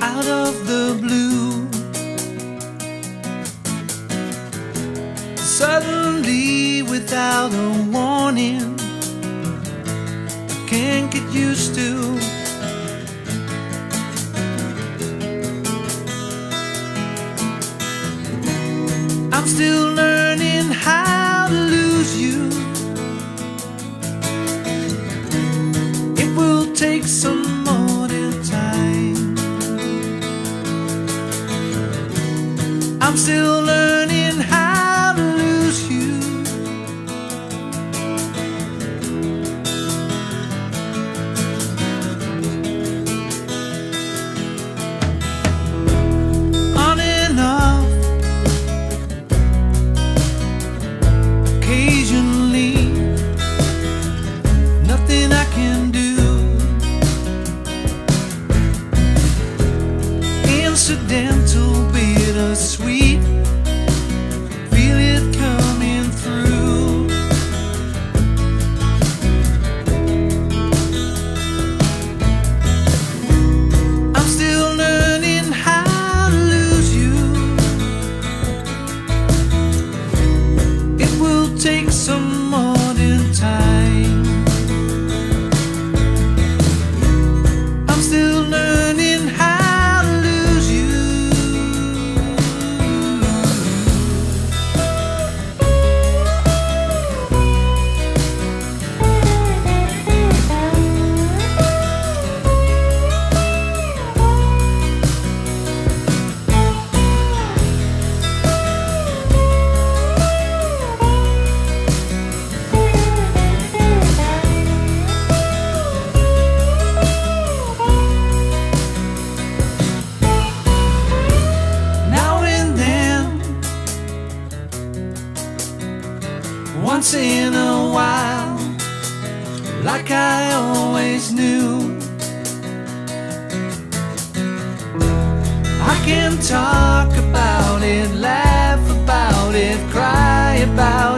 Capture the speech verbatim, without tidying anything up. out of the blue. Suddenly, without a warning, I can't get used to. I'm still learning how to lose you. It will take some more time. I'm still learning how to lose you. Incidental, bittersweet, feel it coming through. I'm still learning how to lose you. It will take some more than time. I'm still learning how. Once in a while, like I always knew, I can talk about it, laugh about it, cry about it.